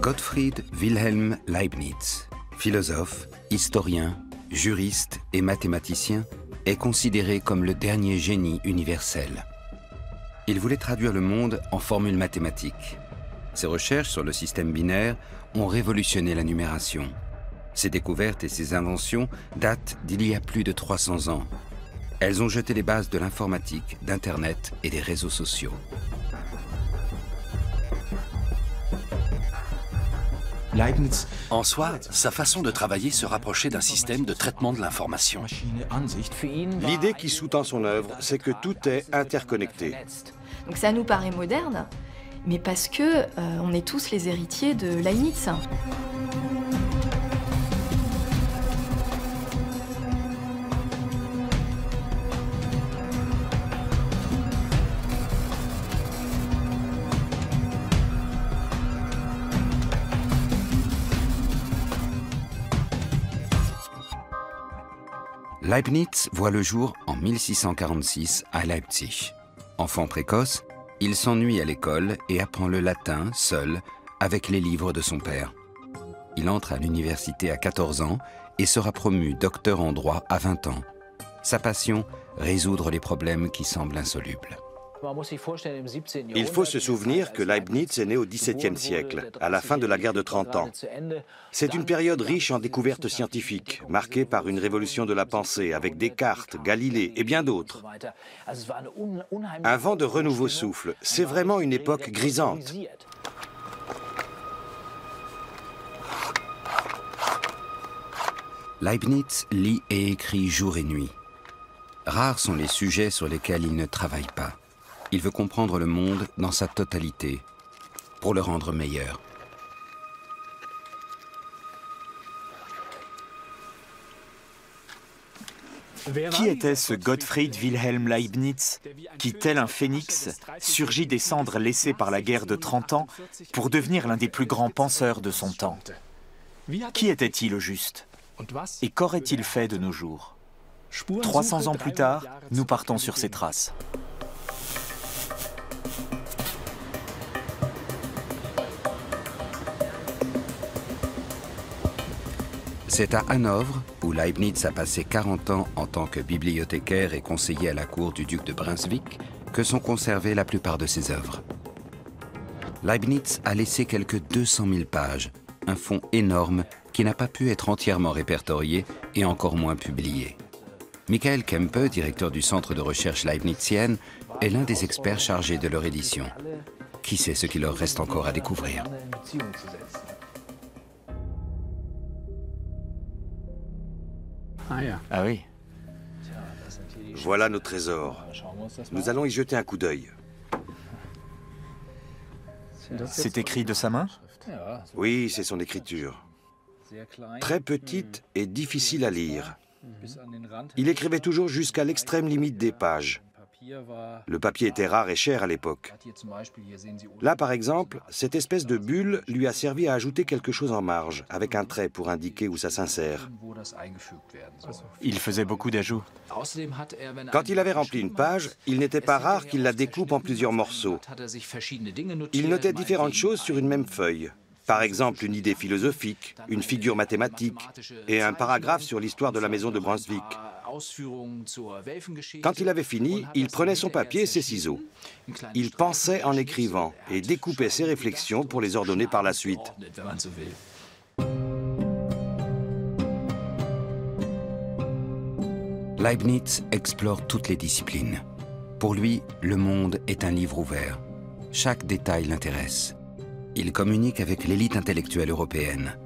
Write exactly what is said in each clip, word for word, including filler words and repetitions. Gottfried Wilhelm Leibniz, philosophe, historien, juriste et mathématicien, est considéré comme le dernier génie universel. Il voulait traduire le monde en formules mathématiques. Ses recherches sur le système binaire ont révolutionné la numération. Ses découvertes et ses inventions datent d'il y a plus de trois cents ans. Elles ont jeté les bases de l'informatique, d'Internet et des réseaux sociaux. En soi, sa façon de travailler se rapprochait d'un système de traitement de l'information. L'idée qui sous-tend son œuvre, c'est que tout est interconnecté. Donc ça nous paraît moderne, mais parce que euh, on est tous les héritiers de Leibniz. Leibniz voit le jour en mille six cent quarante-six à Leipzig. Enfant précoce, il s'ennuie à l'école et apprend le latin seul avec les livres de son père. Il entre à l'université à quatorze ans et sera promu docteur en droit à vingt ans. Sa passion, résoudre les problèmes qui semblent insolubles. Il faut se souvenir que Leibniz est né au dix-septième siècle, à la fin de la guerre de trente ans. C'est une période riche en découvertes scientifiques, marquée par une révolution de la pensée avec Descartes, Galilée et bien d'autres. Un vent de renouveau souffle, c'est vraiment une époque grisante. Leibniz lit et écrit jour et nuit. Rares sont les sujets sur lesquels il ne travaille pas. Il veut comprendre le monde dans sa totalité, pour le rendre meilleur. Qui était ce Gottfried Wilhelm Leibniz, qui, tel un phénix, surgit des cendres laissées par la guerre de trente ans pour devenir l'un des plus grands penseurs de son temps? Qui était-il au juste? Et qu'aurait-il fait de nos jours? trois cents ans plus tard, nous partons sur ses traces. C'est à Hanovre, où Leibniz a passé quarante ans en tant que bibliothécaire et conseiller à la cour du duc de Brunswick, que sont conservées la plupart de ses œuvres. Leibniz a laissé quelques deux cent mille pages, un fonds énorme qui n'a pas pu être entièrement répertorié et encore moins publié. Michael Kempe, directeur du Centre de recherche leibnizienne, est l'un des experts chargés de leur édition. Qui sait ce qu'il leur reste encore à découvrir ? Ah oui. Voilà nos trésors. Nous allons y jeter un coup d'œil. C'est écrit de sa main? Oui, c'est son écriture. Très petite et difficile à lire. Il écrivait toujours jusqu'à l'extrême limite des pages. Le papier était rare et cher à l'époque. Là, par exemple, cette espèce de bulle lui a servi à ajouter quelque chose en marge, avec un trait pour indiquer où ça s'insère. Il faisait beaucoup d'ajouts. Quand il avait rempli une page, il n'était pas rare qu'il la découpe en plusieurs morceaux. Il notait différentes choses sur une même feuille. Par exemple, une idée philosophique, une figure mathématique et un paragraphe sur l'histoire de la maison de Brunswick. Quand il avait fini, il prenait son papier et ses ciseaux. Il pensait en écrivant et découpait ses réflexions pour les ordonner par la suite. Leibniz explore toutes les disciplines. Pour lui, le monde est un livre ouvert. Chaque détail l'intéresse. Il communique avec l'élite intellectuelle européenne.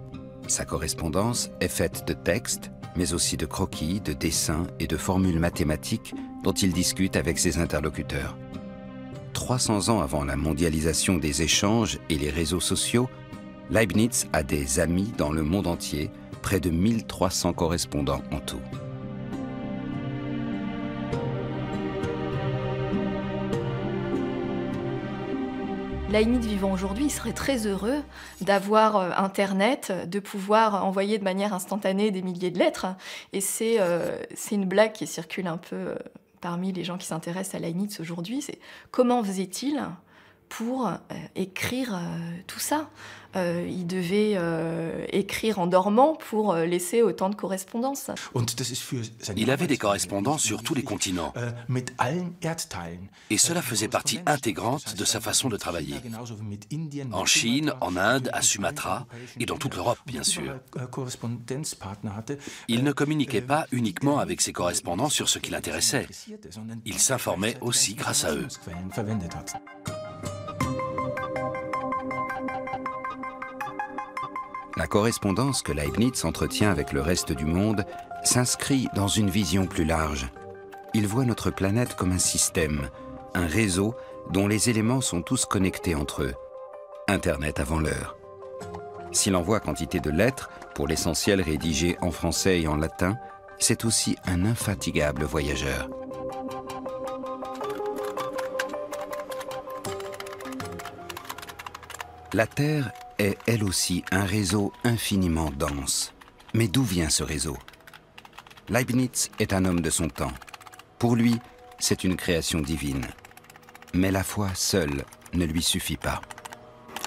Sa correspondance est faite de textes, mais aussi de croquis, de dessins et de formules mathématiques dont il discute avec ses interlocuteurs. trois cents ans avant la mondialisation des échanges et les réseaux sociaux, Leibniz a des amis dans le monde entier, près de mille trois cents correspondants en tout. Leibniz vivant aujourd'hui, il serait très heureux d'avoir Internet, de pouvoir envoyer de manière instantanée des milliers de lettres. Et c'est euh, c'est une blague qui circule un peu parmi les gens qui s'intéressent à Leibniz aujourd'hui. C'est comment faisait-il pour euh, écrire euh, tout ça. Euh, il devait euh, écrire en dormant pour laisser autant de correspondances. Il avait des correspondances sur tous les continents. Et cela faisait partie intégrante de sa façon de travailler. En Chine, en Inde, à Sumatra, et dans toute l'Europe, bien sûr. Il ne communiquait pas uniquement avec ses correspondants sur ce qui l'intéressait. Il s'informait aussi grâce à eux. La correspondance que Leibniz entretient avec le reste du monde s'inscrit dans une vision plus large. Il voit notre planète comme un système, un réseau dont les éléments sont tous connectés entre eux. Internet avant l'heure. S'il envoie quantité de lettres, pour l'essentiel rédigées en français et en latin, c'est aussi un infatigable voyageur. La Terre est elle aussi un réseau infiniment dense. Mais d'où vient ce réseau? Leibniz est un homme de son temps. Pour lui, c'est une création divine. Mais la foi seule ne lui suffit pas.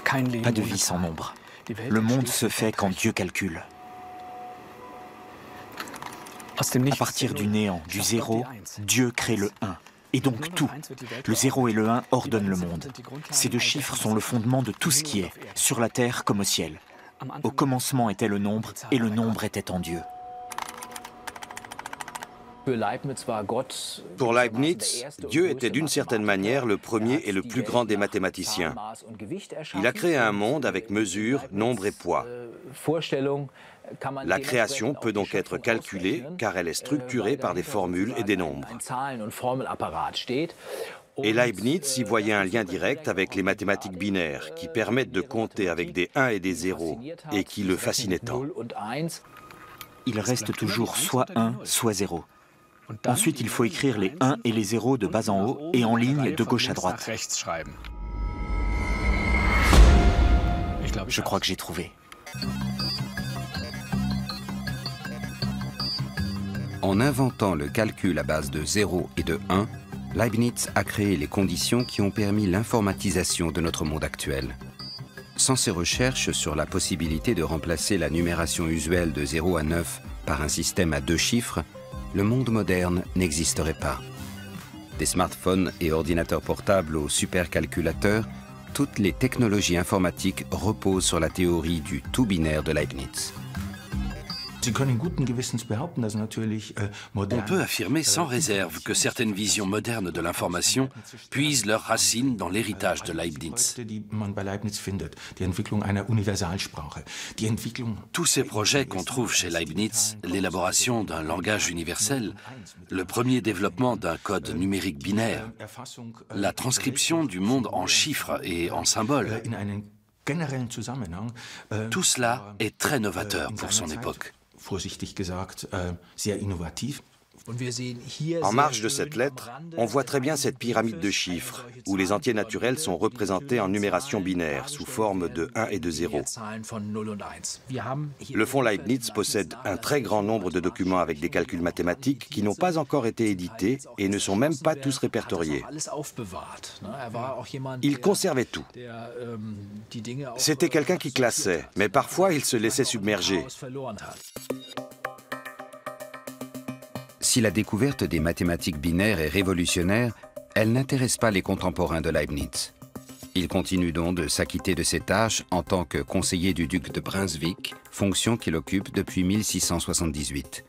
Pas de vie sans nombre. Le monde se fait quand Dieu calcule. À partir du néant, du zéro, Dieu crée le un. Et donc tout. Le zéro et le un ordonnent le monde. Ces deux chiffres sont le fondement de tout ce qui est, sur la terre comme au ciel. Au commencement était le nombre, et le nombre était en Dieu. Pour Leibniz, Dieu était d'une certaine manière le premier et le plus grand des mathématiciens. Il a créé un monde avec mesure, nombre et poids. La création peut donc être calculée car elle est structurée par des formules et des nombres. Et Leibniz y voyait un lien direct avec les mathématiques binaires qui permettent de compter avec des uns et des zéros et qui le fascinaient tant. Il reste toujours soit un, soit zéro. Ensuite, il faut écrire les un et les zéros de bas en haut et en ligne de gauche à droite. Je crois que j'ai trouvé. En inventant le calcul à base de zéro et de un, Leibniz a créé les conditions qui ont permis l'informatisation de notre monde actuel. Sans ses recherches sur la possibilité de remplacer la numération usuelle de zéro à neuf par un système à deux chiffres, le monde moderne n'existerait pas. Des smartphones et ordinateurs portables aux supercalculateurs, toutes les technologies informatiques reposent sur la théorie du tout binaire de Leibniz. On peut affirmer sans réserve que certaines visions modernes de l'information puisent leurs racines dans l'héritage de Leibniz. Tous ces projets qu'on trouve chez Leibniz, l'élaboration d'un langage universel, le premier développement d'un code numérique binaire, la transcription du monde en chiffres et en symboles, tout cela est très novateur pour son époque. En marge de cette lettre, on voit très bien cette pyramide de chiffres, où les entiers naturels sont représentés en numération binaire, sous forme de un et de zéro. Le fonds Leibniz possède un très grand nombre de documents avec des calculs mathématiques qui n'ont pas encore été édités et ne sont même pas tous répertoriés. Il conservait tout. C'était quelqu'un qui classait, mais parfois il se laissait submerger. Si la découverte des mathématiques binaires est révolutionnaire, elle n'intéresse pas les contemporains de Leibniz. Il continue donc de s'acquitter de ses tâches en tant que conseiller du duc de Brunswick, fonction qu'il occupe depuis mille six cent soixante-dix-huit.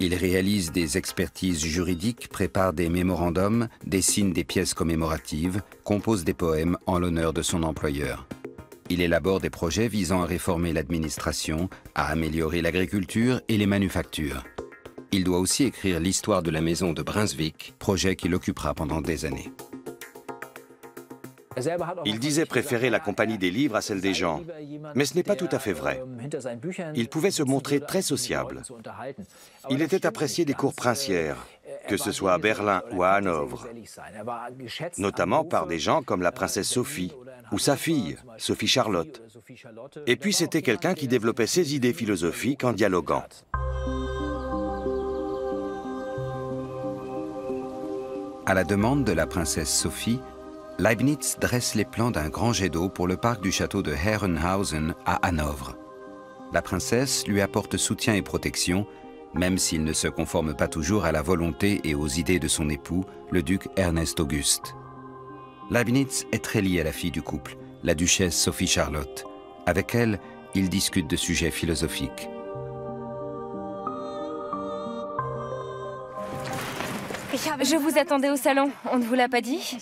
Il réalise des expertises juridiques, prépare des mémorandums, dessine des pièces commémoratives, compose des poèmes en l'honneur de son employeur. Il élabore des projets visant à réformer l'administration, à améliorer l'agriculture et les manufactures. Il doit aussi écrire l'histoire de la maison de Brunswick, projet qui l'occupera pendant des années. Il disait préférer la compagnie des livres à celle des gens, mais ce n'est pas tout à fait vrai. Il pouvait se montrer très sociable. Il était apprécié des cours princières, que ce soit à Berlin ou à Hanovre, notamment par des gens comme la princesse Sophie ou sa fille, Sophie Charlotte. Et puis c'était quelqu'un qui développait ses idées philosophiques en dialoguant. À la demande de la princesse Sophie, Leibniz dresse les plans d'un grand jet d'eau pour le parc du château de Herrenhausen à Hanovre. La princesse lui apporte soutien et protection, même s'il ne se conforme pas toujours à la volonté et aux idées de son époux, le duc Ernest Auguste. Leibniz est très lié à la fille du couple, la duchesse Sophie Charlotte. Avec elle, il discute de sujets philosophiques. Je vous attendais au salon, on ne vous l'a pas dit?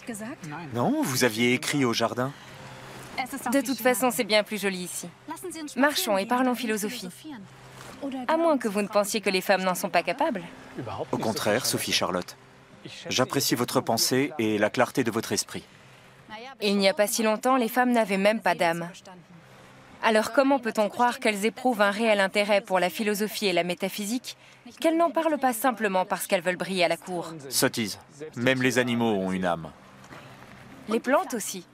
Non, vous aviez écrit au jardin. De toute façon, c'est bien plus joli ici. Marchons et parlons philosophie. À moins que vous ne pensiez que les femmes n'en sont pas capables. Au contraire, Sophie Charlotte. J'apprécie votre pensée et la clarté de votre esprit. Il n'y a pas si longtemps, les femmes n'avaient même pas d'âme. Alors comment peut-on croire qu'elles éprouvent un réel intérêt pour la philosophie et la métaphysique, qu'elles n'en parlent pas simplement parce qu'elles veulent briller à la cour? Sottise. Même les animaux ont une âme. Les plantes aussi.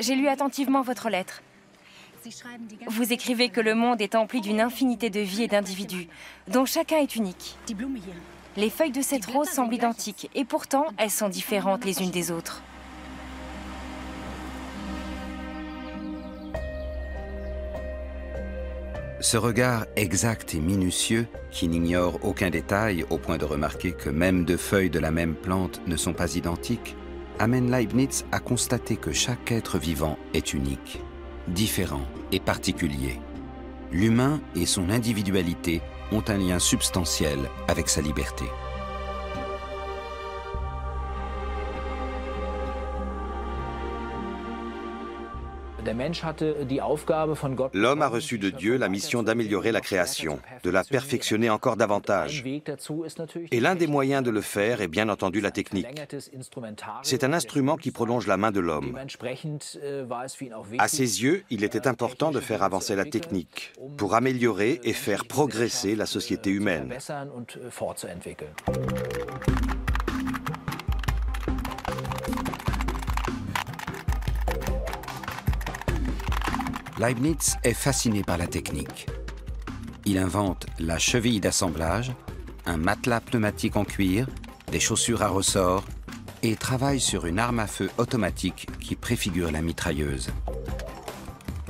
J'ai lu attentivement votre lettre. Vous écrivez que le monde est empli d'une infinité de vies et d'individus, dont chacun est unique. Les feuilles de cette rose semblent identiques, et pourtant, elles sont différentes les unes des autres. Ce regard exact et minutieux, qui n'ignore aucun détail au point de remarquer que même deux feuilles de la même plante ne sont pas identiques, amène Leibniz à constater que chaque être vivant est unique, différent et particulier. L'humain et son individualité ont un lien substantiel avec sa liberté. L'homme a reçu de Dieu la mission d'améliorer la création, de la perfectionner encore davantage. Et l'un des moyens de le faire est bien entendu la technique. C'est un instrument qui prolonge la main de l'homme. À ses yeux, il était important de faire avancer la technique pour améliorer et faire progresser la société humaine. Leibniz est fasciné par la technique. Il invente la cheville d'assemblage, un matelas pneumatique en cuir, des chaussures à ressort et travaille sur une arme à feu automatique qui préfigure la mitrailleuse.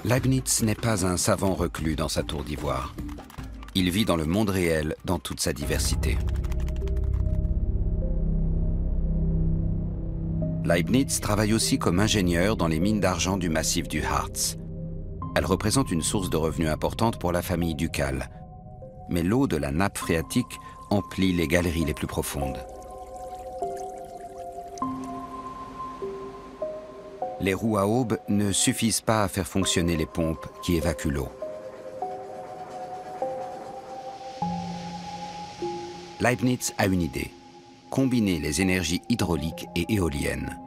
Leibniz n'est pas un savant reclus dans sa tour d'ivoire. Il vit dans le monde réel dans toute sa diversité. Leibniz travaille aussi comme ingénieur dans les mines d'argent du massif du Harz. Elle représente une source de revenus importante pour la famille ducale. Mais l'eau de la nappe phréatique emplit les galeries les plus profondes. Les roues à aubes ne suffisent pas à faire fonctionner les pompes qui évacuent l'eau. Leibniz a une idée : combiner les énergies hydrauliques et éoliennes.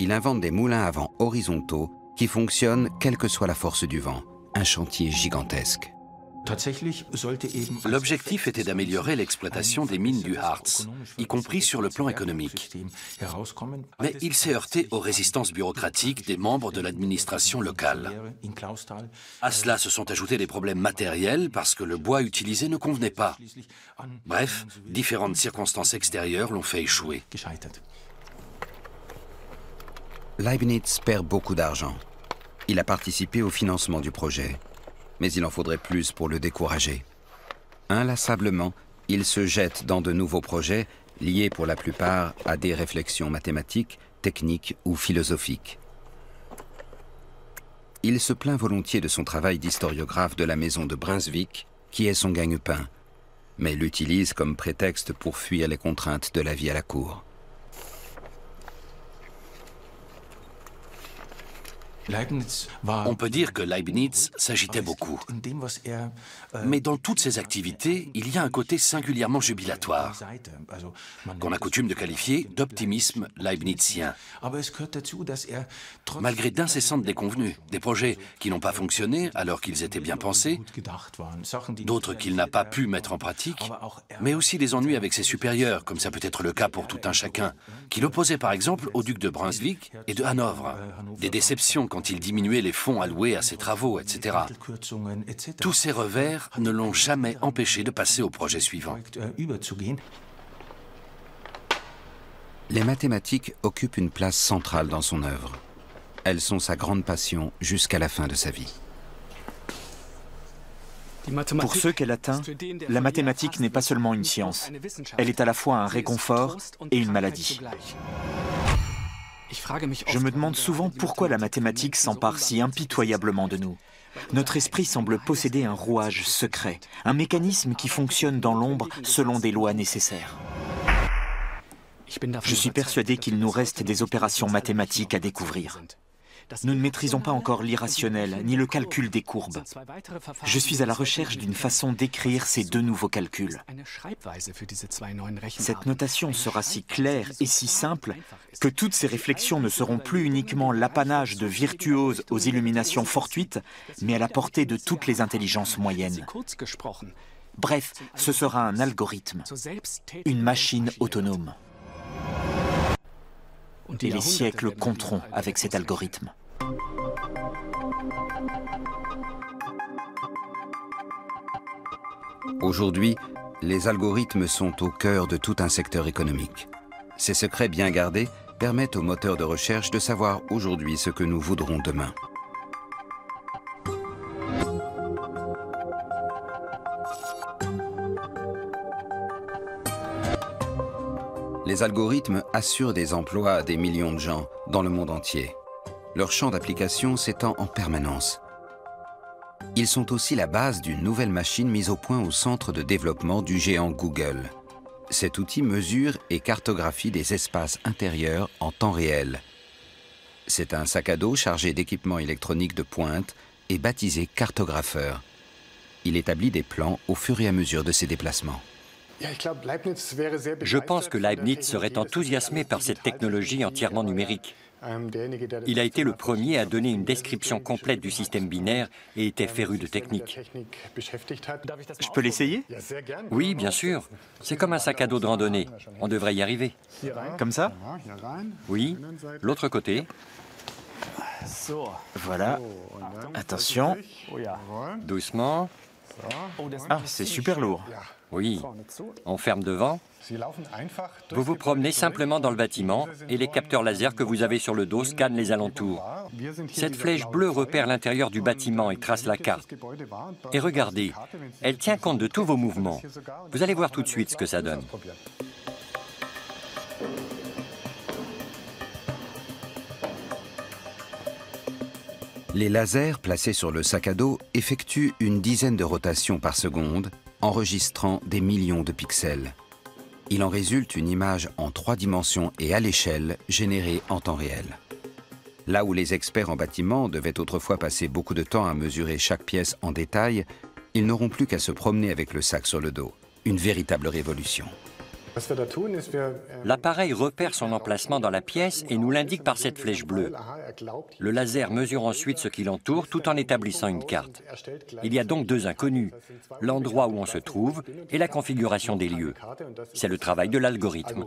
Il invente des moulins à vent horizontaux qui fonctionne quelle que soit la force du vent, un chantier gigantesque. L'objectif était d'améliorer l'exploitation des mines du Harz, y compris sur le plan économique. Mais il s'est heurté aux résistances bureaucratiques des membres de l'administration locale. À cela se sont ajoutés des problèmes matériels parce que le bois utilisé ne convenait pas. Bref, différentes circonstances extérieures l'ont fait échouer. Leibniz perd beaucoup d'argent. Il a participé au financement du projet, mais il en faudrait plus pour le décourager. Inlassablement, il se jette dans de nouveaux projets, liés pour la plupart à des réflexions mathématiques, techniques ou philosophiques. Il se plaint volontiers de son travail d'historiographe de la maison de Brunswick, qui est son gagne-pain, mais l'utilise comme prétexte pour fuir les contraintes de la vie à la cour. On peut dire que Leibniz s'agitait beaucoup. Mais dans toutes ses activités, il y a un côté singulièrement jubilatoire, qu'on a coutume de qualifier d'optimisme leibnizien. Malgré d'incessantes déconvenues, des projets qui n'ont pas fonctionné alors qu'ils étaient bien pensés, d'autres qu'il n'a pas pu mettre en pratique, mais aussi des ennuis avec ses supérieurs, comme ça peut être le cas pour tout un chacun, qui l'opposait par exemple au duc de Brunswick et de Hanovre, des déceptions quand il diminuait les fonds alloués à ses travaux, et cetera. Tous ces revers ne l'ont jamais empêché de passer au projet suivant. les mathématiques occupent une place centrale dans son œuvre. Elles sont sa grande passion jusqu'à la fin de sa vie. Pour ceux qu'elle atteint, la mathématique n'est pas seulement une science. Elle est à la fois un réconfort et une maladie. Je me demande souvent pourquoi la mathématique s'empare si impitoyablement de nous. Notre esprit semble posséder un rouage secret, un mécanisme qui fonctionne dans l'ombre selon des lois nécessaires. Je suis persuadé qu'il nous reste des opérations mathématiques à découvrir. Nous ne maîtrisons pas encore l'irrationnel, ni le calcul des courbes. Je suis à la recherche d'une façon d'écrire ces deux nouveaux calculs. Cette notation sera si claire et si simple que toutes ces réflexions ne seront plus uniquement l'apanage de virtuoses aux illuminations fortuites, mais à la portée de toutes les intelligences moyennes. Bref, ce sera un algorithme, une machine autonome. Et les siècles compteront avec cet algorithme. Aujourd'hui, les algorithmes sont au cœur de tout un secteur économique. Ces secrets bien gardés permettent aux moteurs de recherche de savoir aujourd'hui ce que nous voudrons demain. Les algorithmes assurent des emplois à des millions de gens dans le monde entier. Leur champ d'application s'étend en permanence. Ils sont aussi la base d'une nouvelle machine mise au point au centre de développement du géant Google. Cet outil mesure et cartographie des espaces intérieurs en temps réel. C'est un sac à dos chargé d'équipements électroniques de pointe et baptisé cartographeur. Il établit des plans au fur et à mesure de ses déplacements. Je pense que Leibniz serait enthousiasmé par cette technologie entièrement numérique. Il a été le premier à donner une description complète du système binaire et était féru de technique. Je peux l'essayer? Oui, bien sûr. C'est comme un sac à dos de randonnée. On devrait y arriver. Comme ça? Oui, l'autre côté. Voilà. Attention. Doucement. Ah, c'est super lourd. Oui, on ferme devant. Vous vous promenez simplement dans le bâtiment et les capteurs laser que vous avez sur le dos scannent les alentours. Cette flèche bleue repère l'intérieur du bâtiment et trace la carte. Et regardez, elle tient compte de tous vos mouvements. Vous allez voir tout de suite ce que ça donne. Les lasers placés sur le sac à dos effectuent une dizaine de rotations par seconde, enregistrant des millions de pixels. Il en résulte une image en trois dimensions et à l'échelle générée en temps réel. Là où les experts en bâtiment devaient autrefois passer beaucoup de temps à mesurer chaque pièce en détail, ils n'auront plus qu'à se promener avec le sac sur le dos. Une véritable révolution. L'appareil repère son emplacement dans la pièce et nous l'indique par cette flèche bleue. Le laser mesure ensuite ce qui l'entoure tout en établissant une carte. Il y a donc deux inconnus, l'endroit où on se trouve et la configuration des lieux. C'est le travail de l'algorithme.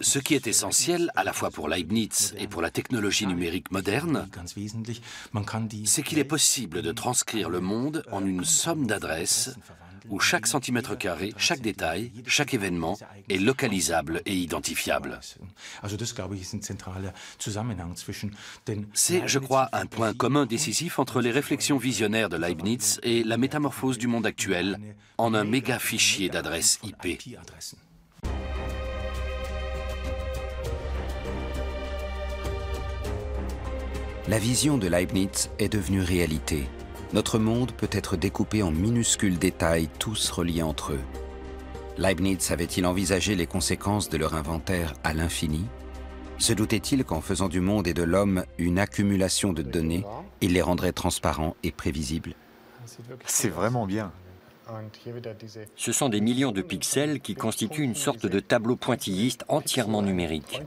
Ce qui est essentiel, à la fois pour Leibniz et pour la technologie numérique moderne, c'est qu'il est possible de transcrire le monde en une somme d'adresses où chaque centimètre carré, chaque détail, chaque événement est localisable et identifiable. C'est, je crois, un point commun décisif entre les réflexions visionnaires de Leibniz et la métamorphose du monde actuel en un méga fichier d'adresses I P. La vision de Leibniz est devenue réalité. Notre monde peut être découpé en minuscules détails, tous reliés entre eux. Leibniz avait-il envisagé les conséquences de leur inventaire à l'infini? Se doutait-il qu'en faisant du monde et de l'homme une accumulation de données, il les rendrait transparents et prévisibles? C'est vraiment bien. Ce sont des millions de pixels qui constituent une sorte de tableau pointilliste entièrement numérique.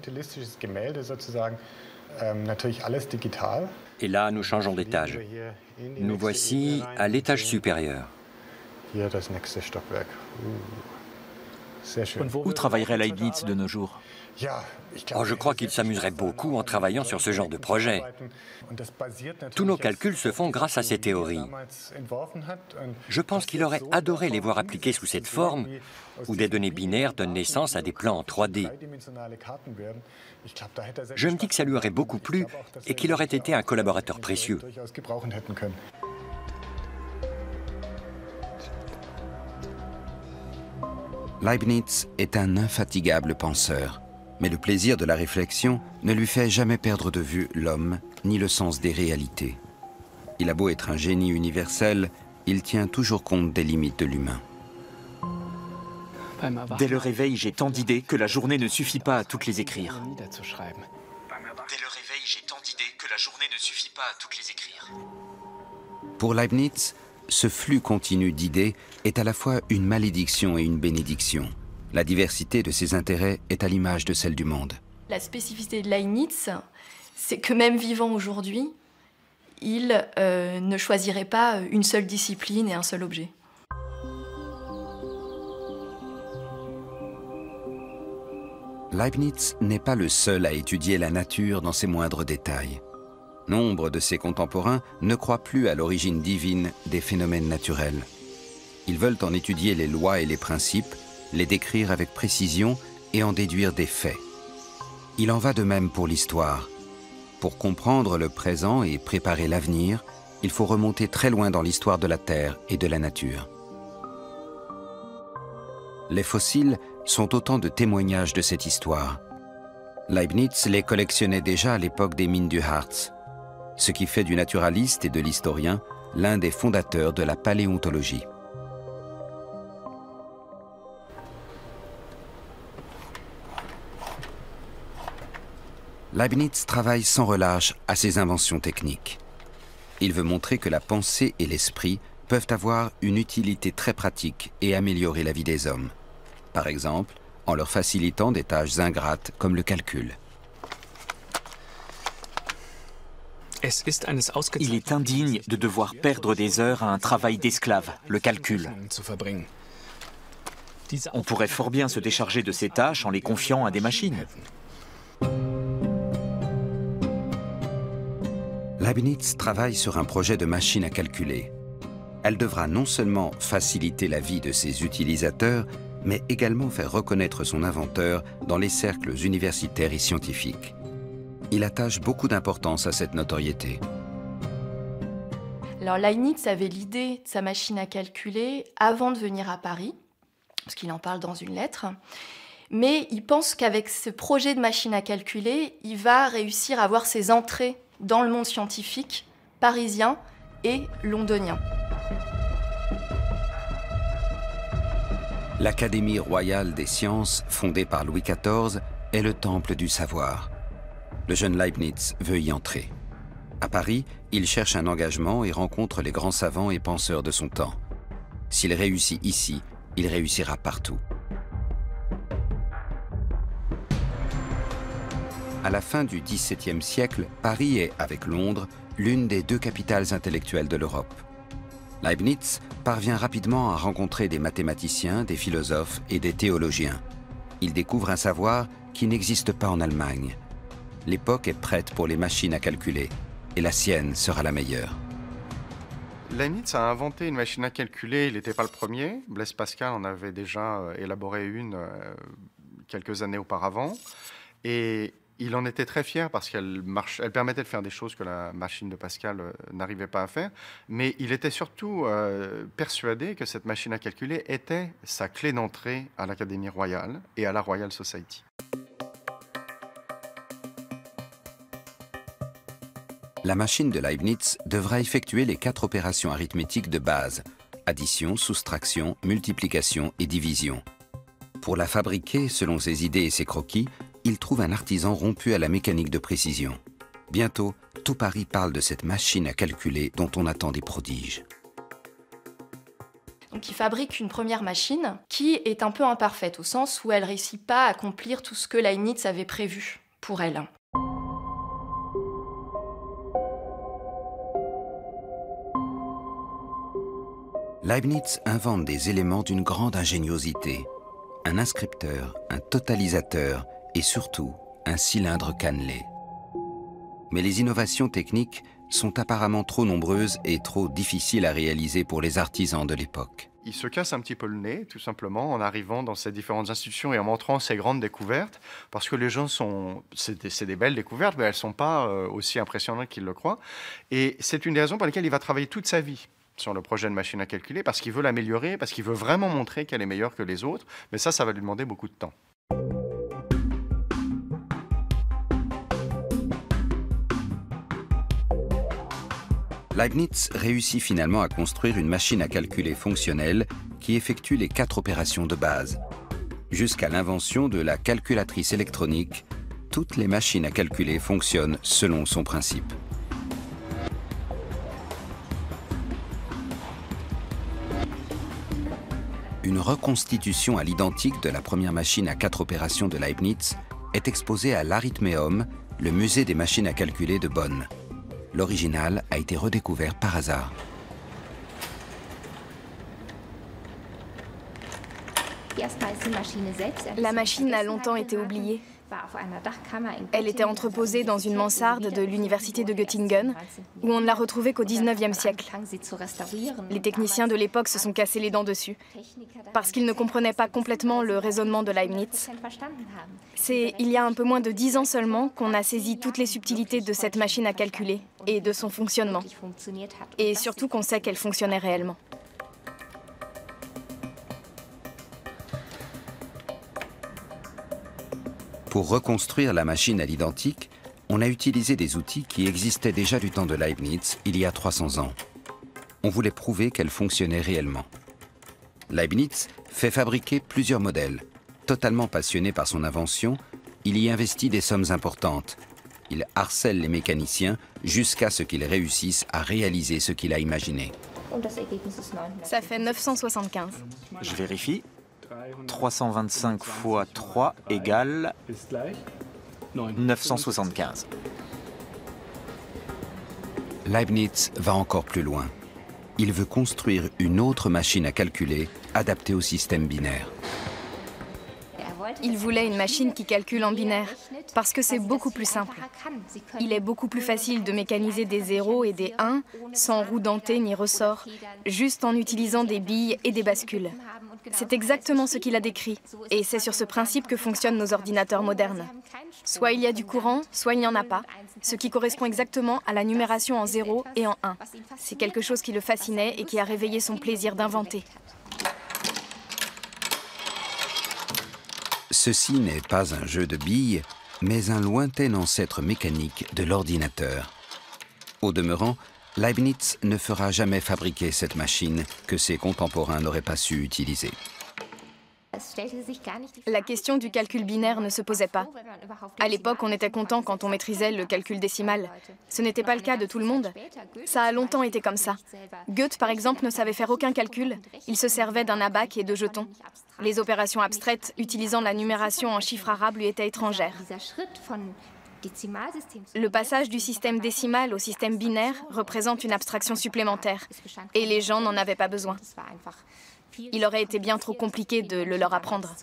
Et là, nous changeons d'étage. Nous voici à l'étage supérieur. Où travaillerait Leibniz de nos jours ? Oh, je crois qu'il s'amuserait beaucoup en travaillant sur ce genre de projet. Tous nos calculs se font grâce à ces théories. Je pense qu'il aurait adoré les voir appliqués sous cette forme, où des données binaires donnent naissance à des plans en trois D. Je me dis que ça lui aurait beaucoup plu et qu'il aurait été un collaborateur précieux. Leibniz est un infatigable penseur, mais le plaisir de la réflexion ne lui fait jamais perdre de vue l'homme ni le sens des réalités. Il a beau être un génie universel, il tient toujours compte des limites de l'humain. Dès le réveil, j'ai tant d'idées que la journée ne suffit pas à toutes les écrire. Dès le réveil, j'ai tant d'idées que la journée ne suffit pas à toutes les écrire. Pour Leibniz, ce flux continu d'idées est à la fois une malédiction et une bénédiction. La diversité de ses intérêts est à l'image de celle du monde. La spécificité de Leibniz, c'est que même vivant aujourd'hui, il euh, ne choisirait pas une seule discipline et un seul objet. Leibniz n'est pas le seul à étudier la nature dans ses moindres détails. Nombre de ses contemporains ne croient plus à l'origine divine des phénomènes naturels. Ils veulent en étudier les lois et les principes, les décrire avec précision et en déduire des faits. Il en va de même pour l'histoire. Pour comprendre le présent et préparer l'avenir, il faut remonter très loin dans l'histoire de la Terre et de la nature. Les fossiles sont autant de témoignages de cette histoire. Leibniz les collectionnait déjà à l'époque des mines du Harz, ce qui fait du naturaliste et de l'historien l'un des fondateurs de la paléontologie. Leibniz travaille sans relâche à ses inventions techniques. Il veut montrer que la pensée et l'esprit peuvent avoir une utilité très pratique et améliorer la vie des hommes. Par exemple, en leur facilitant des tâches ingrates comme le calcul. Il est indigne de devoir perdre des heures à un travail d'esclave, le calcul. On pourrait fort bien se décharger de ces tâches en les confiant à des machines. Leibniz travaille sur un projet de machine à calculer. Elle devra non seulement faciliter la vie de ses utilisateurs, mais également faire reconnaître son inventeur dans les cercles universitaires et scientifiques. Il attache beaucoup d'importance à cette notoriété. Alors Leibniz avait l'idée de sa machine à calculer avant de venir à Paris, parce qu'il en parle dans une lettre. Mais il pense qu'avec ce projet de machine à calculer, il va réussir à avoir ses entrées dans le monde scientifique parisien et londonien. L'Académie royale des sciences, fondée par Louis quatorze, est le temple du savoir. Le jeune Leibniz veut y entrer. À Paris, il cherche un engagement et rencontre les grands savants et penseurs de son temps. S'il réussit ici, il réussira partout. À la fin du dix-septième siècle, Paris est, avec Londres, l'une des deux capitales intellectuelles de l'Europe. Leibniz parvient rapidement à rencontrer des mathématiciens, des philosophes et des théologiens. Il découvre un savoir qui n'existe pas en Allemagne. L'époque est prête pour les machines à calculer, et la sienne sera la meilleure. Leibniz a inventé une machine à calculer, il n'était pas le premier. Blaise Pascal en avait déjà élaboré une quelques années auparavant. Et il en était très fier parce qu'elle elle permettait de faire des choses que la machine de Pascal n'arrivait pas à faire. Mais il était surtout euh, persuadé que cette machine à calculer était sa clé d'entrée à l'Académie royale et à la Royal Society. La machine de Leibniz devra effectuer les quatre opérations arithmétiques de base : addition, soustraction, multiplication et division. Pour la fabriquer, selon ses idées et ses croquis, il trouve un artisan rompu à la mécanique de précision. Bientôt, tout Paris parle de cette machine à calculer dont on attend des prodiges. Donc il fabrique une première machine qui est un peu imparfaite, au sens où elle ne réussit pas à accomplir tout ce que Leibniz avait prévu pour elle. Leibniz invente des éléments d'une grande ingéniosité. un inscripteur, un totalisateur et surtout un cylindre cannelé. Mais les innovations techniques sont apparemment trop nombreuses et trop difficiles à réaliser pour les artisans de l'époque. Il se casse un petit peu le nez, tout simplement, en arrivant dans ces différentes institutions et en montrant ces grandes découvertes, parce que les gens sont... C'est des, des belles découvertes, mais elles ne sont pas aussi impressionnantes qu'ils le croient. Et c'est une des raisons pour lesquelles il va travailler toute sa vie sur le projet de machine à calculer, parce qu'il veut l'améliorer, parce qu'il veut vraiment montrer qu'elle est meilleure que les autres, mais ça, ça va lui demander beaucoup de temps. Leibniz réussit finalement à construire une machine à calculer fonctionnelle qui effectue les quatre opérations de base. Jusqu'à l'invention de la calculatrice électronique, toutes les machines à calculer fonctionnent selon son principe. Une reconstitution à l'identique de la première machine à quatre opérations de Leibniz est exposée à l'Arithmeum, le musée des machines à calculer de Bonn. L'original a été redécouvert par hasard. La machine a longtemps été oubliée. Elle était entreposée dans une mansarde de l'université de Göttingen, où on ne la retrouvait qu'au dix-neuvième siècle. Les techniciens de l'époque se sont cassés les dents dessus, parce qu'ils ne comprenaient pas complètement le raisonnement de Leibniz. C'est il y a un peu moins de dix ans seulement qu'on a saisi toutes les subtilités de cette machine à calculer et de son fonctionnement, et surtout qu'on sait qu'elle fonctionnait réellement. Pour reconstruire la machine à l'identique, on a utilisé des outils qui existaient déjà du temps de Leibniz, il y a trois cents ans. On voulait prouver qu'elle fonctionnait réellement. Leibniz fait fabriquer plusieurs modèles. Totalement passionné par son invention, il y investit des sommes importantes. Il harcèle les mécaniciens jusqu'à ce qu'ils réussissent à réaliser ce qu'il a imaginé. Ça fait neuf cent soixante-quinze. Je vérifie. trois cent vingt-cinq fois trois égale neuf cent soixante-quinze. Leibniz va encore plus loin. Il veut construire une autre machine à calculer, adaptée au système binaire. Il voulait une machine qui calcule en binaire, parce que c'est beaucoup plus simple. Il est beaucoup plus facile de mécaniser des zéros et des uns, sans roues dentées ni ressorts, juste en utilisant des billes et des bascules. C'est exactement ce qu'il a décrit, et c'est sur ce principe que fonctionnent nos ordinateurs modernes. Soit il y a du courant, soit il n'y en a pas, ce qui correspond exactement à la numération en zéro et en un. C'est quelque chose qui le fascinait et qui a réveillé son plaisir d'inventer. Ceci n'est pas un jeu de billes, mais un lointain ancêtre mécanique de l'ordinateur. Au demeurant, Leibniz ne fera jamais fabriquer cette machine que ses contemporains n'auraient pas su utiliser. La question du calcul binaire ne se posait pas. À l'époque, on était content quand on maîtrisait le calcul décimal. Ce n'était pas le cas de tout le monde. Ça a longtemps été comme ça. Goethe, par exemple, ne savait faire aucun calcul. Il se servait d'un abac et de jetons. Les opérations abstraites utilisant la numération en chiffres arabes lui étaient étrangères. Le passage du système décimal au système binaire représente une abstraction supplémentaire, et les gens n'en avaient pas besoin. Il aurait été bien trop compliqué de le leur apprendre.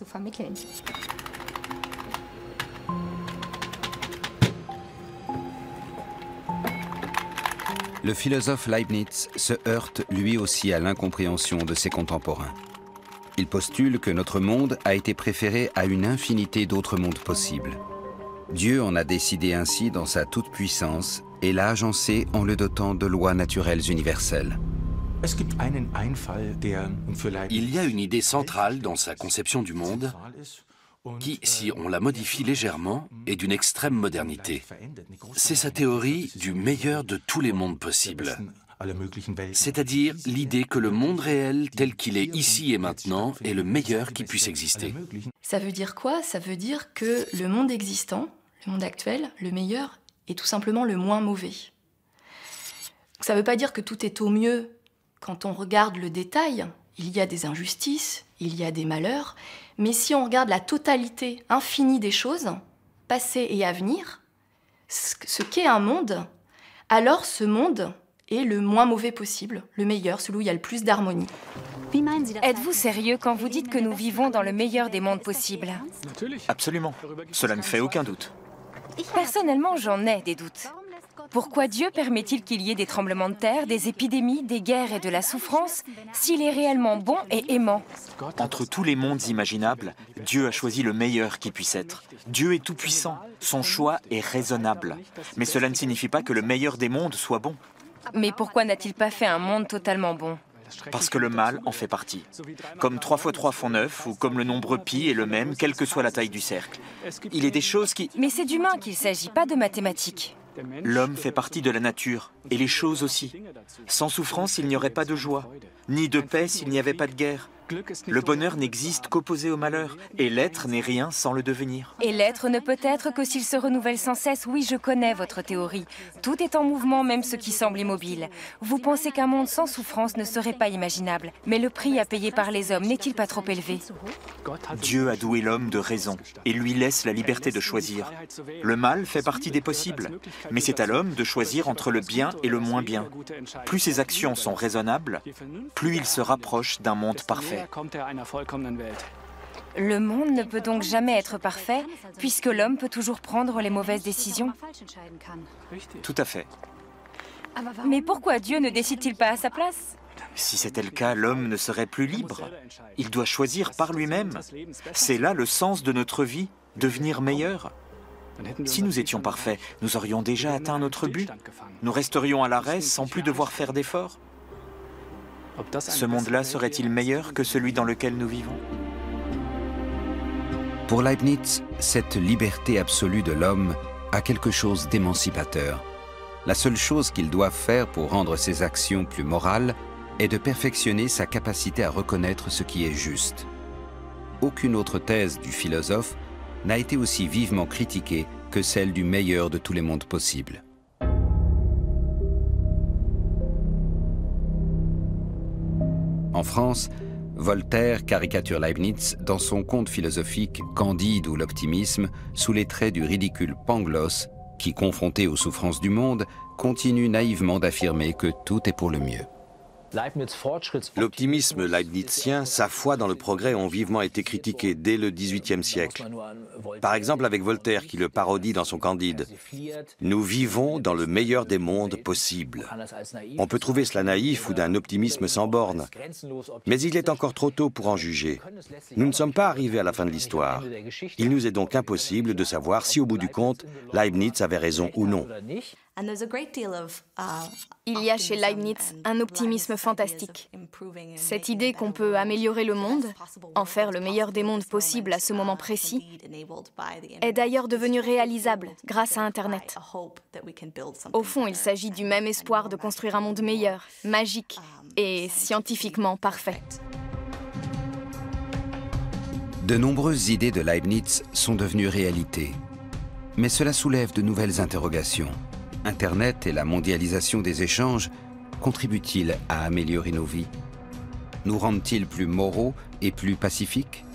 Le philosophe Leibniz se heurte lui aussi à l'incompréhension de ses contemporains. Il postule que notre monde a été préféré à une infinité d'autres mondes possibles. Dieu en a décidé ainsi dans sa toute-puissance et l'a agencé en le dotant de lois naturelles universelles. Il y a une idée centrale dans sa conception du monde qui, si on la modifie légèrement, est d'une extrême modernité. C'est sa théorie du meilleur de tous les mondes possibles. C'est-à-dire l'idée que le monde réel tel qu'il est ici et maintenant est le meilleur qui puisse exister. Ça veut dire quoi? Ça veut dire que le monde existant, le monde actuel, le meilleur, est tout simplement le moins mauvais. Ça ne veut pas dire que tout est au mieux. Quand on regarde le détail, il y a des injustices, il y a des malheurs, mais si on regarde la totalité infinie des choses, passées et à venir, ce qu'est un monde, alors ce monde et le moins mauvais possible, le meilleur, celui où il y a le plus d'harmonie. Êtes-vous sérieux quand vous dites que nous vivons dans le meilleur des mondes possibles? Absolument. Cela ne fait aucun doute. Personnellement, j'en ai des doutes. Pourquoi Dieu permet-il qu'il y ait des tremblements de terre, des épidémies, des guerres et de la souffrance, s'il est réellement bon et aimant? Entre tous les mondes imaginables, Dieu a choisi le meilleur qui puisse être. Dieu est tout-puissant, son choix est raisonnable. Mais cela ne signifie pas que le meilleur des mondes soit bon. Mais pourquoi n'a-t-il pas fait un monde totalement bon? Parce que le mal en fait partie. Comme trois fois trois font neuf, ou comme le nombre pi est le même, quelle que soit la taille du cercle. Il est des choses qui... Mais c'est d'humain qu'il s'agit, pas de mathématiques. L'homme fait partie de la nature, et les choses aussi. Sans souffrance, il n'y aurait pas de joie, ni de paix s'il n'y avait pas de guerre. Le bonheur n'existe qu'opposé au malheur, et l'être n'est rien sans le devenir. Et l'être ne peut être que s'il se renouvelle sans cesse. Oui, je connais votre théorie. Tout est en mouvement, même ce qui semble immobile. Vous pensez qu'un monde sans souffrance ne serait pas imaginable, mais le prix à payer par les hommes n'est-il pas trop élevé? Dieu a doué l'homme de raison, et lui laisse la liberté de choisir. Le mal fait partie des possibles, mais c'est à l'homme de choisir entre le bien et le moins bien. Plus ses actions sont raisonnables, plus il se rapproche d'un monde parfait. Le monde ne peut donc jamais être parfait, puisque l'homme peut toujours prendre les mauvaises décisions. Tout à fait. Mais pourquoi Dieu ne décide-t-il pas à sa place? Si c'était le cas, l'homme ne serait plus libre. Il doit choisir par lui-même. C'est là le sens de notre vie, devenir meilleur. Si nous étions parfaits, nous aurions déjà atteint notre but. Nous resterions à l'arrêt sans plus devoir faire d'efforts. Ce monde-là serait-il meilleur que celui dans lequel nous vivons? Pour Leibniz, cette liberté absolue de l'homme a quelque chose d'émancipateur. La seule chose qu'il doit faire pour rendre ses actions plus morales est de perfectionner sa capacité à reconnaître ce qui est juste. Aucune autre thèse du philosophe n'a été aussi vivement critiquée que celle du meilleur de tous les mondes possibles. En France, Voltaire caricature Leibniz dans son conte philosophique « Candide ou l'optimisme » sous les traits du ridicule Pangloss qui, confronté aux souffrances du monde, continue naïvement d'affirmer que tout est pour le mieux. L'optimisme leibnizien, sa foi dans le progrès ont vivement été critiqués dès le dix-huitième siècle. Par exemple avec Voltaire qui le parodie dans son Candide. Nous vivons dans le meilleur des mondes possibles. On peut trouver cela naïf ou d'un optimisme sans borne, mais il est encore trop tôt pour en juger. Nous ne sommes pas arrivés à la fin de l'histoire. Il nous est donc impossible de savoir si au bout du compte, Leibniz avait raison ou non. Il y a chez Leibniz un optimisme fantastique. Cette idée qu'on peut améliorer le monde, en faire le meilleur des mondes possible à ce moment précis, est d'ailleurs devenu réalisable grâce à Internet. Au fond, il s'agit du même espoir de construire un monde meilleur, magique et scientifiquement parfait. De nombreuses idées de Leibniz sont devenues réalité, mais cela soulève de nouvelles interrogations. Internet et la mondialisation des échanges contribuent-ils à améliorer nos vies? Nous rendent-ils plus moraux et plus pacifiques?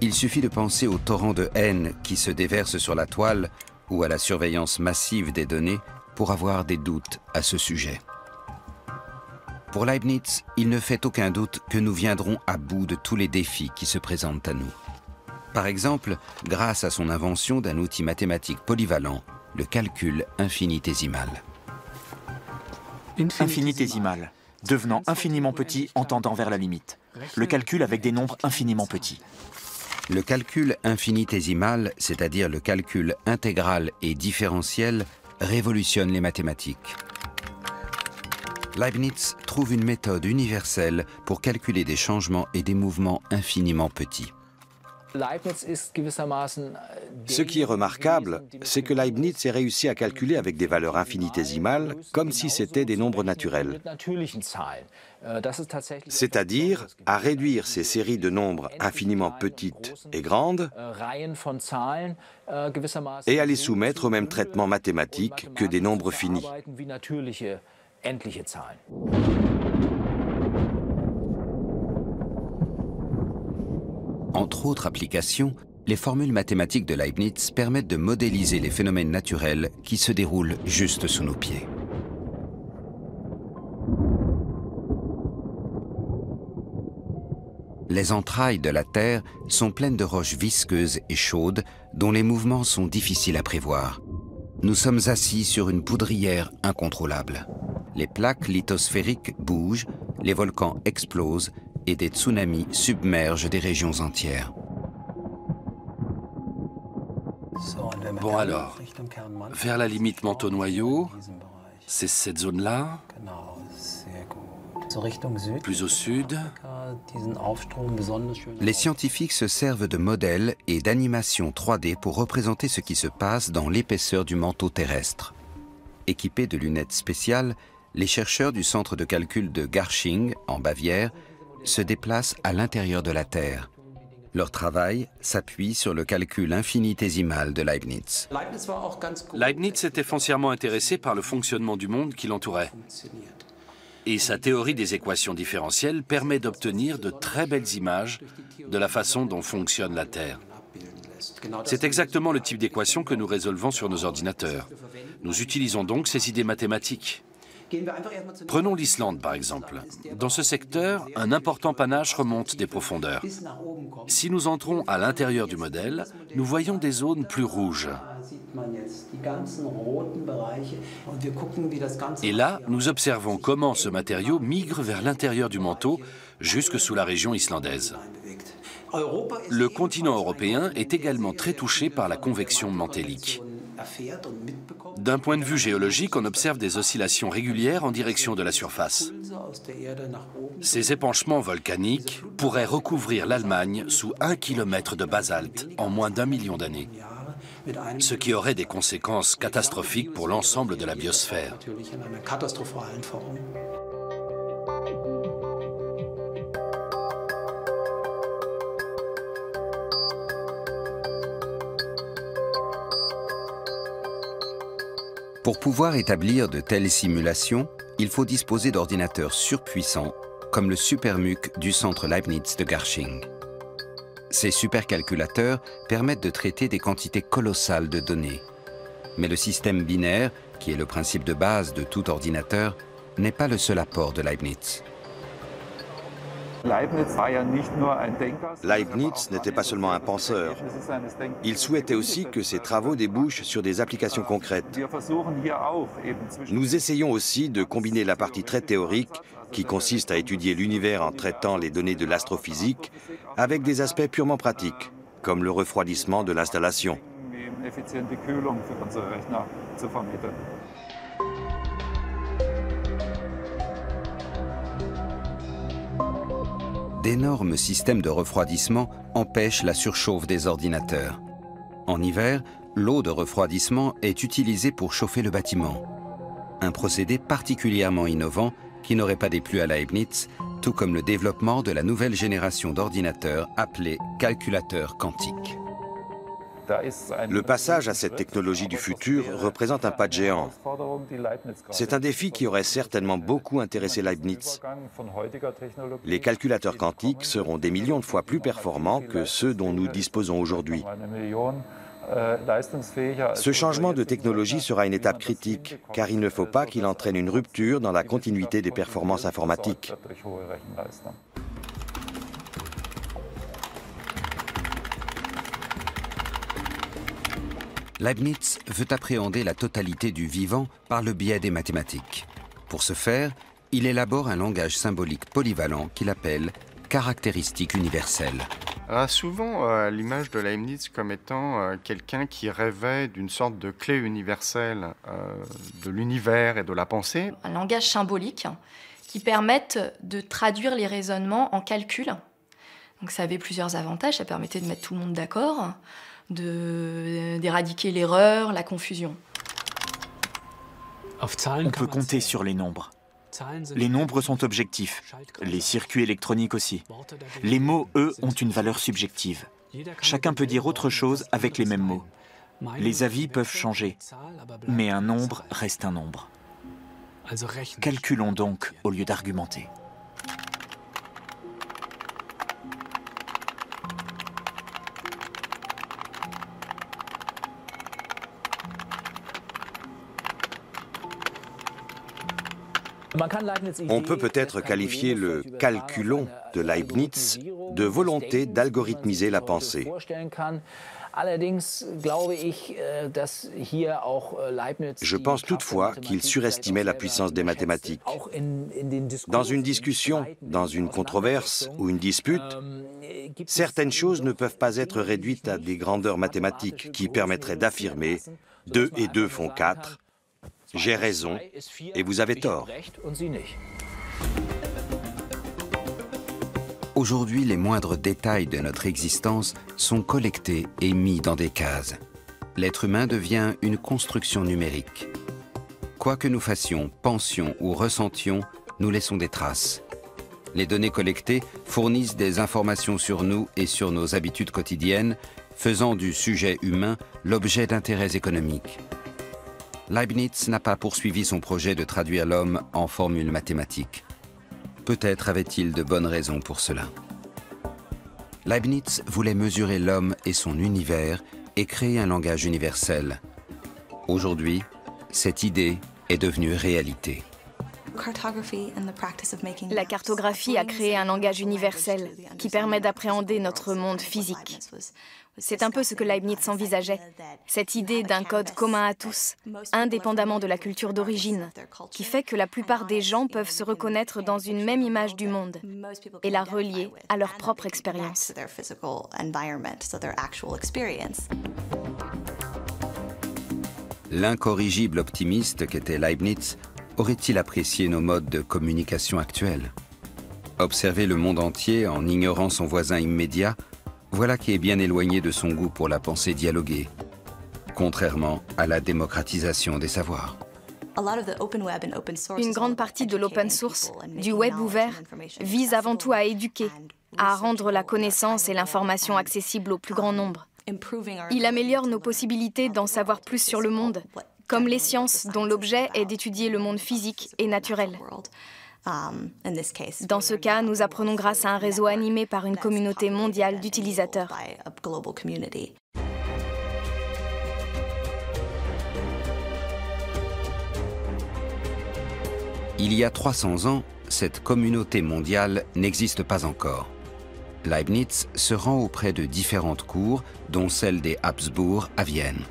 Il suffit de penser au torrent de haine qui se déverse sur la toile ou à la surveillance massive des données pour avoir des doutes à ce sujet. Pour Leibniz, il ne fait aucun doute que nous viendrons à bout de tous les défis qui se présentent à nous. Par exemple, grâce à son invention d'un outil mathématique polyvalent, le calcul infinitésimal. Infinitésimal, devenant infiniment petit en tendant vers la limite. Le calcul avec des nombres infiniment petits. Le calcul infinitésimal, c'est-à-dire le calcul intégral et différentiel, révolutionne les mathématiques. Leibniz trouve une méthode universelle pour calculer des changements et des mouvements infiniment petits. Ce qui est remarquable, c'est que Leibniz ait réussi à calculer avec des valeurs infinitésimales comme si c'était des nombres naturels. C'est-à-dire à réduire ces séries de nombres infiniment petites et grandes et à les soumettre au même traitement mathématique que des nombres finis. Entre autres applications, les formules mathématiques de Leibniz permettent de modéliser les phénomènes naturels qui se déroulent juste sous nos pieds. les entrailles de la Terre sont pleines de roches visqueuses et chaudes dont les mouvements sont difficiles à prévoir. Nous sommes assis sur une poudrière incontrôlable. Les plaques lithosphériques bougent, les volcans explosent et des tsunamis submergent des régions entières. Bon alors, vers la limite manteau-noyau, c'est cette zone-là. Plus au sud, les scientifiques se servent de modèles et d'animations trois D pour représenter ce qui se passe dans l'épaisseur du manteau terrestre. Équipés de lunettes spéciales, les chercheurs du centre de calcul de Garching, en Bavière, se déplacent à l'intérieur de la Terre. Leur travail s'appuie sur le calcul infinitésimal de Leibniz. Leibniz était foncièrement intéressé par le fonctionnement du monde qui l'entourait. Et sa théorie des équations différentielles permet d'obtenir de très belles images de la façon dont fonctionne la Terre. C'est exactement le type d'équation que nous résolvons sur nos ordinateurs. Nous utilisons donc ces idées mathématiques. Prenons l'Islande, par exemple. Dans ce secteur, un important panache remonte des profondeurs. Si nous entrons à l'intérieur du modèle, nous voyons des zones plus rouges. Et là, nous observons comment ce matériau migre vers l'intérieur du manteau, jusque sous la région islandaise. Le continent européen est également très touché par la convection mantélique. D'un point de vue géologique, on observe des oscillations régulières en direction de la surface. Ces épanchements volcaniques pourraient recouvrir l'Allemagne sous un kilomètre de basalte en moins d'un million d'années, ce qui aurait des conséquences catastrophiques pour l'ensemble de la biosphère. Pour pouvoir établir de telles simulations, il faut disposer d'ordinateurs surpuissants, comme le SuperMUC du centre Leibniz de Garching. Ces supercalculateurs permettent de traiter des quantités colossales de données. Mais le système binaire, qui est le principe de base de tout ordinateur, n'est pas le seul apport de Leibniz. Leibniz n'était pas seulement un penseur. Il souhaitait aussi que ses travaux débouchent sur des applications concrètes. Nous essayons aussi de combiner la partie très théorique, qui consiste à étudier l'univers en traitant les données de l'astrophysique, avec des aspects purement pratiques, comme le refroidissement de l'installation. D'énormes systèmes de refroidissement empêchent la surchauffe des ordinateurs. En hiver, l'eau de refroidissement est utilisée pour chauffer le bâtiment. Un procédé particulièrement innovant qui n'aurait pas déplu à Leibniz, tout comme le développement de la nouvelle génération d'ordinateurs appelés calculateurs quantiques. Le passage à cette technologie du futur représente un pas de géant. C'est un défi qui aurait certainement beaucoup intéressé Leibniz. Les calculateurs quantiques seront des millions de fois plus performants que ceux dont nous disposons aujourd'hui. Ce changement de technologie sera une étape critique, car il ne faut pas qu'il entraîne une rupture dans la continuité des performances informatiques. Leibniz veut appréhender la totalité du vivant par le biais des mathématiques. Pour ce faire, il élabore un langage symbolique polyvalent qu'il appelle « caractéristique universelle ». On a souvent euh, l'image de Leibniz comme étant euh, quelqu'un qui rêvait d'une sorte de clé universelle euh, de l'univers et de la pensée. Un langage symbolique qui permette de traduire les raisonnements en calcul. Donc ça avait plusieurs avantages, ça permettait de mettre tout le monde d'accord, d'éradiquer l'erreur, la confusion. On peut compter sur les nombres. Les nombres sont objectifs, les circuits électroniques aussi. Les mots, eux, ont une valeur subjective. Chacun peut dire autre chose avec les mêmes mots. Les avis peuvent changer, mais un nombre reste un nombre. Calculons donc au lieu d'argumenter. On peut peut-être qualifier le calculon de Leibniz de volonté d'algorithmiser la pensée. Je pense toutefois qu'il surestimait la puissance des mathématiques. Dans une discussion, dans une controverse ou une dispute, certaines choses ne peuvent pas être réduites à des grandeurs mathématiques qui permettraient d'affirmer « deux et deux font quatre », « j'ai raison et vous avez tort ». Aujourd'hui, les moindres détails de notre existence sont collectés et mis dans des cases. L'être humain devient une construction numérique. Quoi que nous fassions, pensions ou ressentions, nous laissons des traces. Les données collectées fournissent des informations sur nous et sur nos habitudes quotidiennes, faisant du sujet humain l'objet d'intérêts économiques. Leibniz n'a pas poursuivi son projet de traduire l'homme en formules mathématiques. Peut-être avait-il de bonnes raisons pour cela. Leibniz voulait mesurer l'homme et son univers et créer un langage universel. Aujourd'hui, cette idée est devenue réalité. La cartographie a créé un langage universel qui permet d'appréhender notre monde physique. C'est un peu ce que Leibniz envisageait, cette idée d'un code commun à tous, indépendamment de la culture d'origine, qui fait que la plupart des gens peuvent se reconnaître dans une même image du monde et la relier à leur propre expérience. L'incorrigible optimiste qu'était Leibniz aurait-il apprécié nos modes de communication actuels? Observer le monde entier en ignorant son voisin immédiat, voilà qui est bien éloigné de son goût pour la pensée dialoguée, contrairement à la démocratisation des savoirs. Une grande partie de l'open source, du web ouvert, vise avant tout à éduquer, à rendre la connaissance et l'information accessibles au plus grand nombre. Il améliore nos possibilités d'en savoir plus sur le monde, comme les sciences dont l'objet est d'étudier le monde physique et naturel. Dans ce cas, nous apprenons grâce à un réseau animé par une communauté mondiale d'utilisateurs. Il y a trois cents ans, cette communauté mondiale n'existe pas encore. Leibniz se rend auprès de différentes cours, dont celle des Habsbourg à Vienne.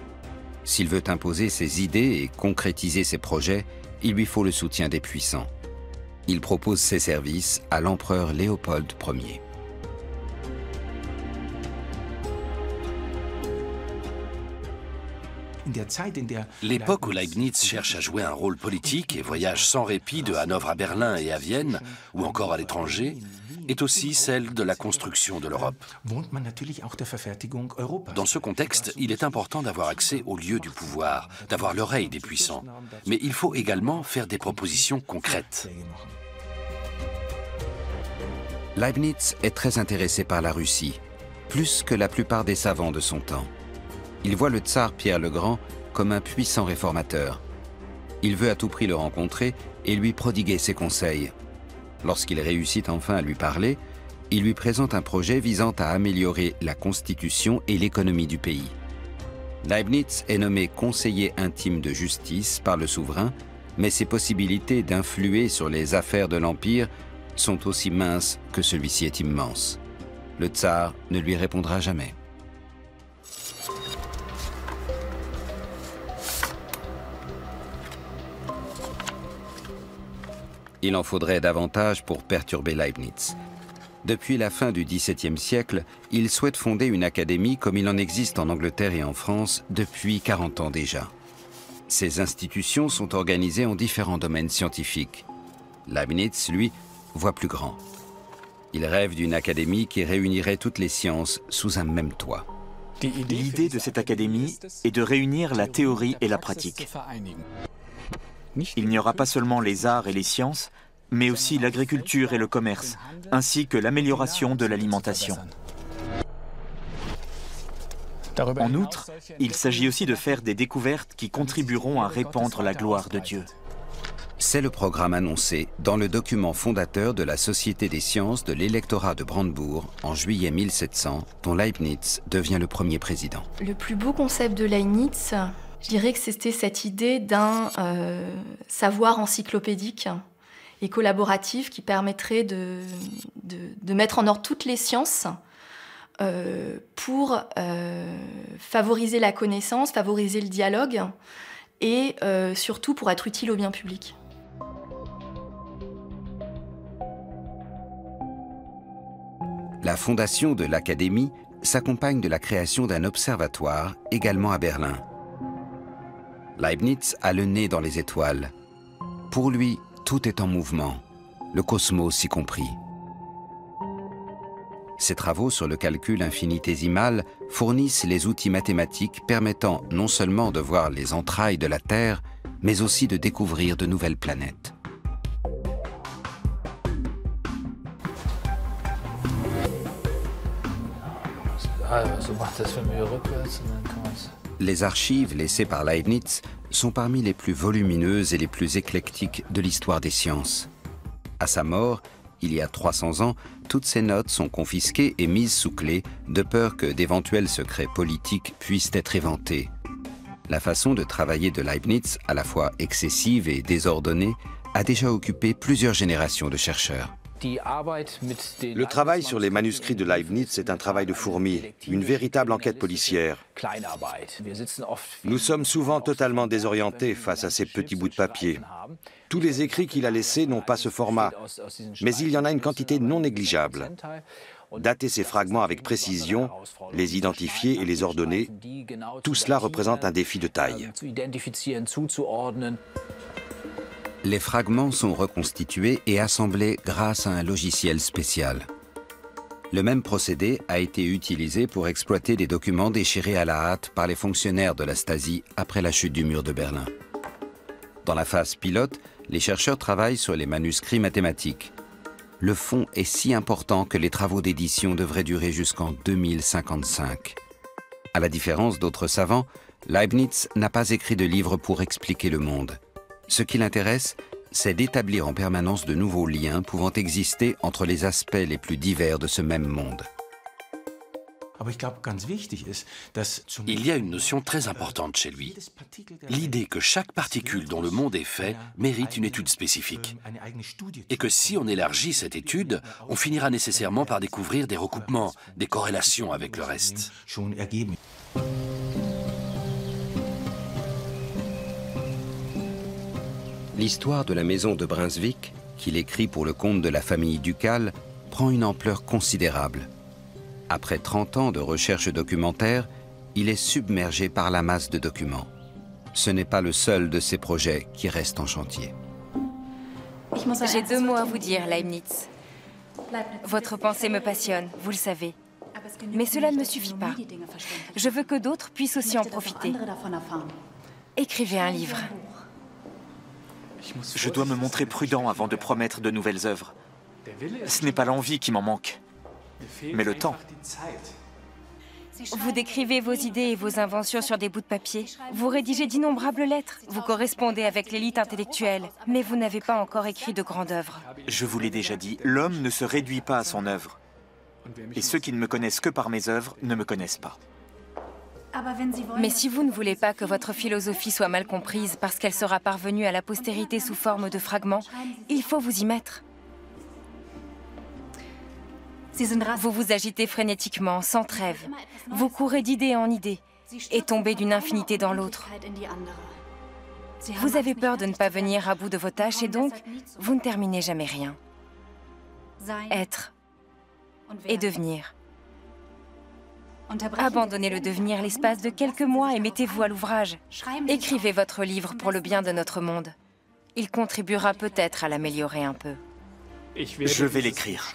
S'il veut imposer ses idées et concrétiser ses projets, il lui faut le soutien des puissants. Il propose ses services à l'empereur Léopold premier. L'époque où Leibniz cherche à jouer un rôle politique et voyage sans répit de Hanovre à Berlin et à Vienne, ou encore à l'étranger, est aussi celle de la construction de l'Europe. Dans ce contexte, il est important d'avoir accès aux lieux du pouvoir, d'avoir l'oreille des puissants. Mais il faut également faire des propositions concrètes. Leibniz est très intéressé par la Russie, plus que la plupart des savants de son temps. Il voit le tsar Pierre le Grand comme un puissant réformateur. Il veut à tout prix le rencontrer et lui prodiguer ses conseils. Lorsqu'il réussit enfin à lui parler, il lui présente un projet visant à améliorer la constitution et l'économie du pays. Leibniz est nommé conseiller intime de justice par le souverain, mais ses possibilités d'influer sur les affaires de l'Empire sont aussi minces que celui-ci est immense. Le tsar ne lui répondra jamais. Il en faudrait davantage pour perturber Leibniz. Depuis la fin du dix-septième siècle, il souhaite fonder une académie comme il en existe en Angleterre et en France depuis quarante ans déjà. Ces institutions sont organisées en différents domaines scientifiques. Leibniz, lui, voit plus grand. Il rêve d'une académie qui réunirait toutes les sciences sous un même toit. L'idée de cette académie est de réunir la théorie et la pratique. Il n'y aura pas seulement les arts et les sciences, mais aussi l'agriculture et le commerce, ainsi que l'amélioration de l'alimentation. En outre, il s'agit aussi de faire des découvertes qui contribueront à répandre la gloire de Dieu. C'est le programme annoncé dans le document fondateur de la Société des sciences de l'électorat de Brandebourg en juillet mille sept cents, dont Leibniz devient le premier président. Le plus beau concept de Leibniz, je dirais que c'était cette idée d'un euh, savoir encyclopédique et collaboratif qui permettrait de, de, de mettre en ordre toutes les sciences euh, pour euh, favoriser la connaissance, favoriser le dialogue et euh, surtout pour être utile au bien public. La fondation de l'Académie s'accompagne de la création d'un observatoire, également à Berlin. Leibniz a le nez dans les étoiles. Pour lui, tout est en mouvement, le cosmos y compris. Ses travaux sur le calcul infinitésimal fournissent les outils mathématiques permettant non seulement de voir les entrailles de la Terre, mais aussi de découvrir de nouvelles planètes. Les archives laissées par Leibniz sont parmi les plus volumineuses et les plus éclectiques de l'histoire des sciences. À sa mort, il y a trois cents ans, toutes ces notes sont confisquées et mises sous clé de peur que d'éventuels secrets politiques puissent être éventés. La façon de travailler de Leibniz, à la fois excessive et désordonnée, a déjà occupé plusieurs générations de chercheurs. Le travail sur les manuscrits de Leibniz est un travail de fourmi, une véritable enquête policière. Nous sommes souvent totalement désorientés face à ces petits bouts de papier. Tous les écrits qu'il a laissés n'ont pas ce format, mais il y en a une quantité non négligeable. Dater ces fragments avec précision, les identifier et les ordonner, tout cela représente un défi de taille. Les fragments sont reconstitués et assemblés grâce à un logiciel spécial. Le même procédé a été utilisé pour exploiter des documents déchirés à la hâte par les fonctionnaires de la Stasi après la chute du mur de Berlin. Dans la phase pilote, les chercheurs travaillent sur les manuscrits mathématiques. Le fond est si important que les travaux d'édition devraient durer jusqu'en deux mille cinquante-cinq. À la différence d'autres savants, Leibniz n'a pas écrit de livre pour expliquer le monde. Ce qui l'intéresse, c'est d'établir en permanence de nouveaux liens pouvant exister entre les aspects les plus divers de ce même monde. Il y a une notion très importante chez lui, l'idée que chaque particule dont le monde est fait mérite une étude spécifique, et que si on élargit cette étude, on finira nécessairement par découvrir des recoupements, des corrélations avec le reste. L'histoire de la maison de Brunswick, qu'il écrit pour le compte de la famille ducale, prend une ampleur considérable. Après trente ans de recherche documentaire, il est submergé par la masse de documents. Ce n'est pas le seul de ces projets qui reste en chantier. J'ai deux mots à vous dire, Leibniz. Votre pensée me passionne, vous le savez. Mais cela ne me suffit pas. Je veux que d'autres puissent aussi en profiter. Écrivez un livre. Je dois me montrer prudent avant de promettre de nouvelles œuvres. Ce n'est pas l'envie qui m'en manque, mais le temps. Vous décrivez vos idées et vos inventions sur des bouts de papier. Vous rédigez d'innombrables lettres. Vous correspondez avec l'élite intellectuelle, mais vous n'avez pas encore écrit de grande œuvre. Je vous l'ai déjà dit, l'homme ne se réduit pas à son œuvre. Et ceux qui ne me connaissent que par mes œuvres ne me connaissent pas. Mais si vous ne voulez pas que votre philosophie soit mal comprise parce qu'elle sera parvenue à la postérité sous forme de fragments, il faut vous y mettre. Vous vous agitez frénétiquement, sans trêve. Vous courez d'idée en idée et tombez d'une infinité dans l'autre. Vous avez peur de ne pas venir à bout de vos tâches et donc, vous ne terminez jamais rien. Être et devenir. Abandonnez le devenir l'espace de quelques mois et mettez-vous à l'ouvrage. Écrivez votre livre pour le bien de notre monde. Il contribuera peut-être à l'améliorer un peu. Je vais l'écrire.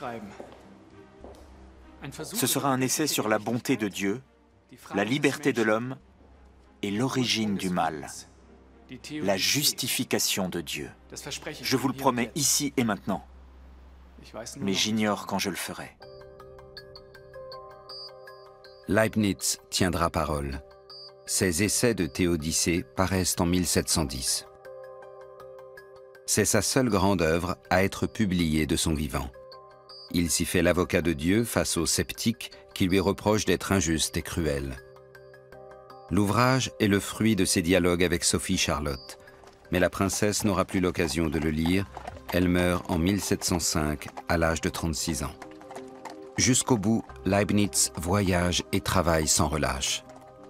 Ce sera un essai sur la bonté de Dieu, la liberté de l'homme et l'origine du mal, la justification de Dieu. Je vous le promets ici et maintenant, mais j'ignore quand je le ferai. Leibniz tiendra parole. Ses essais de théodicée paraissent en mille sept cent dix. C'est sa seule grande œuvre à être publiée de son vivant. Il s'y fait l'avocat de Dieu face aux sceptiques qui lui reprochent d'être injuste et cruel. L'ouvrage est le fruit de ses dialogues avec Sophie Charlotte, mais la princesse n'aura plus l'occasion de le lire Elle meurt en mille sept cent cinq, à l'âge de trente-six ans. Jusqu'au bout, Leibniz voyage et travaille sans relâche.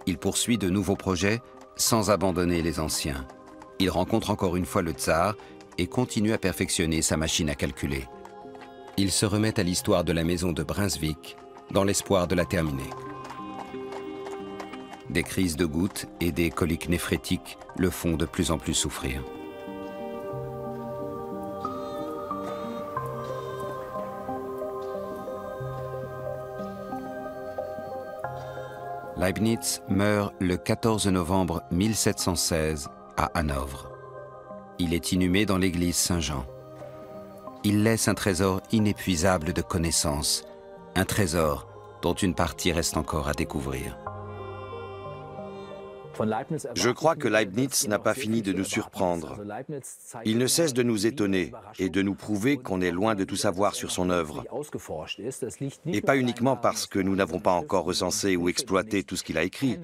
Il poursuit de nouveaux projets sans abandonner les anciens. Il rencontre encore une fois le tsar et continue à perfectionner sa machine à calculer. Il se remet à l'histoire de la maison de Brunswick dans l'espoir de la terminer. Des crises de gouttes et des coliques néphrétiques le font de plus en plus souffrir. Leibniz meurt le quatorze novembre mille sept cent seize à Hanovre. Il est inhumé dans l'église Saint-Jean. Il laisse un trésor inépuisable de connaissances, un trésor dont une partie reste encore à découvrir. Je crois que Leibniz n'a pas fini de nous surprendre. Il ne cesse de nous étonner et de nous prouver qu'on est loin de tout savoir sur son œuvre. Et pas uniquement parce que nous n'avons pas encore recensé ou exploité tout ce qu'il a écrit.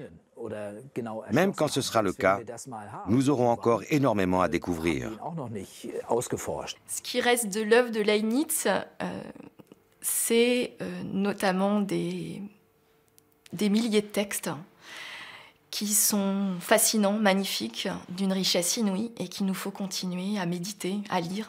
Même quand ce sera le cas, nous aurons encore énormément à découvrir. Ce qui reste de l'œuvre de Leibniz, euh, c'est euh, notamment des, des milliers de textes qui sont fascinants, magnifiques, d'une richesse inouïe et qu'il nous faut continuer à méditer, à lire.